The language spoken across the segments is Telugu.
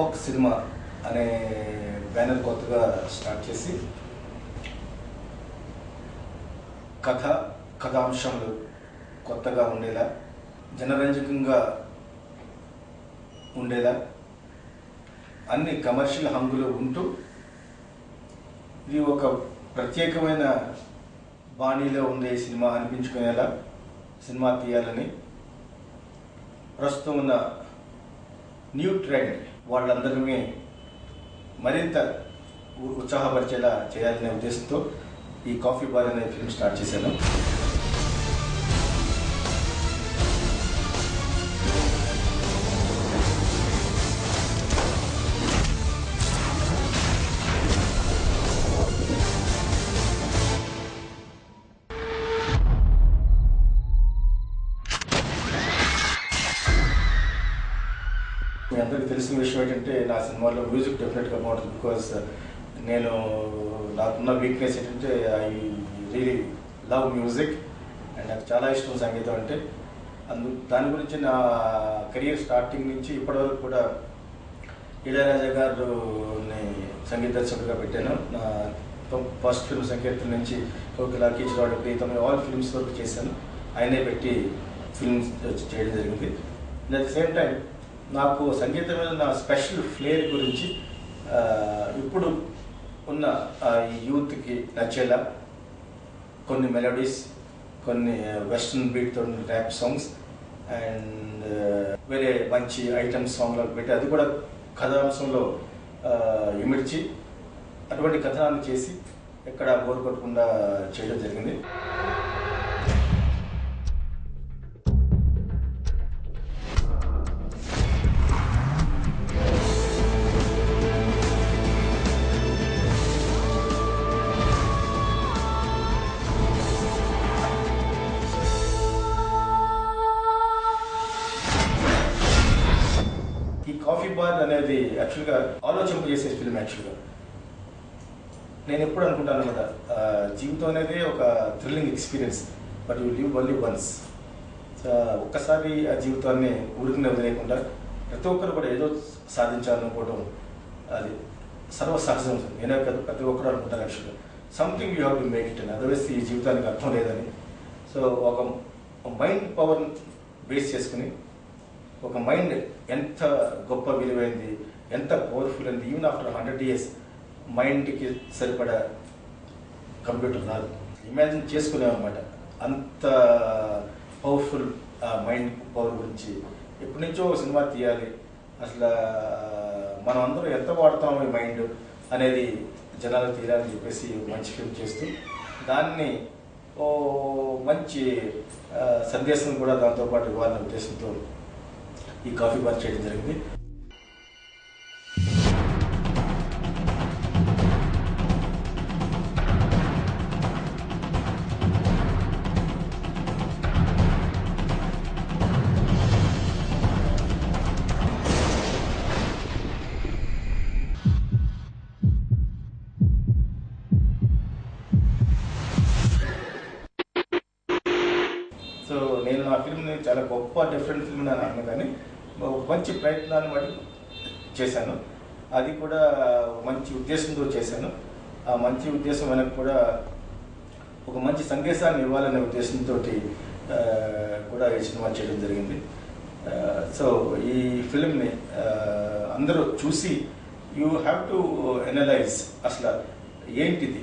Fox Cinema అనే బ్యానర్ కొత్తగా స్టార్ట్ చేసి కథ కథాంశాలు కొత్తగా ఉండేలా జనరంజకంగా ఉండేలా అన్ని కమర్షియల్ హంగులు ఉంటూ ఇది ఒక ప్రత్యేకమైన బాణీలో ఉండే సినిమా అనిపించుకునేలా సినిమా తీయాలని ప్రస్తుతం ఉన్న న్యూ ట్రెండ్ వాళ్ళందరినీ మరింత ఉత్సాహపరిచేలా చేయాలనే ఉద్దేశంతో ఈ కాఫీ బార్ అనే ఫిల్మ్ స్టార్ట్ చేశాను. మీ అందరికీ తెలిసిన విషయం ఏంటంటే నా సినిమాలో మ్యూజిక్ డెఫినెట్గా బాగుంటుంది. బికాస్ నాకున్న వీక్నెస్ ఏంటంటే I really love music and నాకు చాలా ఇష్టం సంగీతం అంటే. దాని గురించి నా కెరియర్ స్టార్టింగ్ నుంచి ఇప్పటివరకు కూడా ఇళయరాజా గారిని సంగీత దర్శకుడిగా పెట్టాను. నా ఫస్ట్ ఫిల్మ్ సంకీర్తన నుంచి కిచరాడు ప్రీతం ఆల్ ఫిల్మ్స్ వరకు చేశాను. ఆయనే పెట్టి ఫిల్మ్స్ చేయడం జరిగింది. And at the same time నాకు సంగీతం మీద నా స్పెషల్ ఫ్లేర్ గురించి ఇప్పుడు ఉన్న యూత్కి నచ్చేలా కొన్ని మెలోడీస్, కొన్ని వెస్ట్రన్ బీట్తో ర్యాప్ సాంగ్స్ అండ్ వేరే మంచి ఐటమ్స్ సాంగ్లకు పెట్టి అది కూడా కథాంశంలో ఇమిడ్చి అటువంటి కథనాన్ని చేసి ఎక్కడ బోర్ కొట్టకుండా చేయడం జరిగింది. కాఫీ బార్ అనేది యాక్చువల్గా ఆలోచింపజేసే ఫిల్మ్. యాక్చువల్గా నేను ఎప్పుడు అనుకుంటాను కదా, జీవితం అనేది ఒక thrilling experience, but you live only once. ఒక్కసారి ఆ జీవితాన్ని ఊరికినే వదిలేకుండా ప్రతి ఒక్కరు కూడా ఏదో సాధించాలనుకోవడం అది సర్వసహజం. నేనే కదా ప్రతి ఒక్కరు అనుకుంటాను. యాక్చువల్గా something you have to make it అని, అదర్వైజ్ ఈ జీవితానికి అర్థం లేదని. సో ఒక మైండ్ పవర్ని బేస్ చేసుకుని ఒక మైండ్ ఎంత గొప్ప విలువైంది, ఎంత పవర్ఫుల్ అయింది. ఈవెన్ ఆఫ్టర్ 100 years మైండ్కి సరిపడా కంప్యూటర్ రాదు. ఇమాజిన్ చేసుకునేమన్నమాట అంత పవర్ఫుల్ మైండ్ పవర్ గురించి. ఎప్పటి నుంచో సినిమా తీయాలి, అసలు మనం అందరం ఎంత వాడతాం ఈ మైండ్ అనేది జనాలు తీయాలని చెప్పేసి మంచి ఫిల్మ్ చేస్తూ దాన్ని ఓ మంచి సందేశం కూడా దాంతోపాటు ఇవ్వాలనే ఉద్దేశంతో ఈ కాఫీ బార్ చేయడం జరిగింది. సో నేను నా ఫిల్మ్ని చాలా గొప్ప డిఫరెంట్ ఫిల్మ్ అని అన్నాను, కానీ ఒక మంచి ప్రయత్నాన్ని బట్టి చేశాను. అది కూడా మంచి ఉద్దేశంతో చేశాను. ఆ మంచి ఉద్దేశం వెనక కూడా ఒక మంచి సందేశాన్ని ఇవ్వాలనే ఉద్దేశంతో కూడా ఈ సినిమా చేయడం జరిగింది. సో ఈ ఫిల్మ్ని అందరూ చూసి యూ హ్యావ్ టు ఎనలైజ్ అసలు ఏంటిది,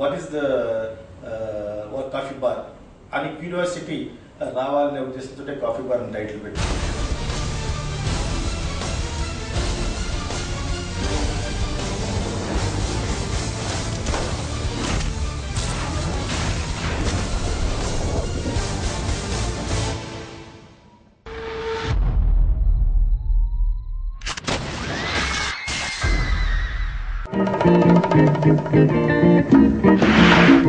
what is the coffee bar అని క్యూరియాసిటీ రావాలనే ఉద్దేశంతో కాఫీ బార్ అని టైటిల్ పెట్టాను.